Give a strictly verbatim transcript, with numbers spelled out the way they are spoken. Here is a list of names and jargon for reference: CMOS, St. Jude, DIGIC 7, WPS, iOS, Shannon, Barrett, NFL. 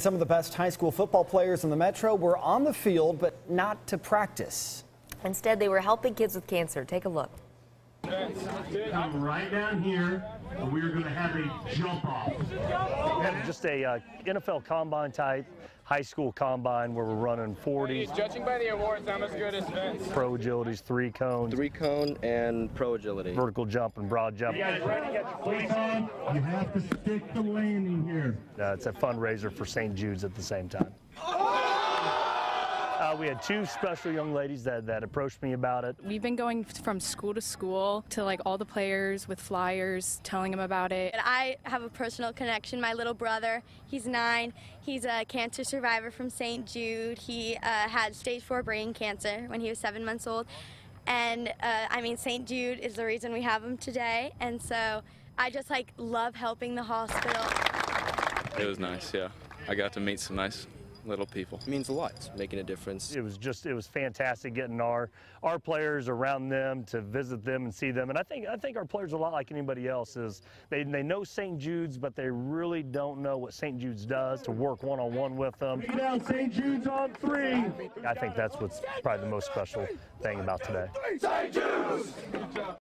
Some of the best high school football players in the metro were on the field, but not to practice. Instead, they were helping kids with cancer. Take a look. Come right down here, and we're going to have a jump off. Just a uh, N F L combine type, high school combine where we're running forties. Judging by the awards, I'm as good as Vince. Pro agilities, three cones. Three cone and pro agility. Vertical jump and broad jump. You guys ready? You have to stick the landing here. Uh, it's a fundraiser for Saint Jude's at the same time. Uh, we had two special young ladies that, that approached me about it. We've been going from school to school to like all the players with flyers, telling them about it. And I have a personal connection. My little brother, he's nine. He's a cancer survivor from Saint Jude. He uh, had stage four brain cancer when he was seven months old. And uh, I mean, Saint Jude is the reason we have him today. And so I just like love helping the hospital. It was nice, yeah. I got to meet some nice little people. It means a lot. It's making a difference. It was just, it was fantastic getting our our players around them, to visit them and see them. And I think I think our players are a lot like anybody else. Is they they know Saint Jude's, but they really don't know what Saint Jude's does. To work one on one with them. Bring down Saint Jude's on three. I think that's what's probably the most special thing about today. Saint Jude's.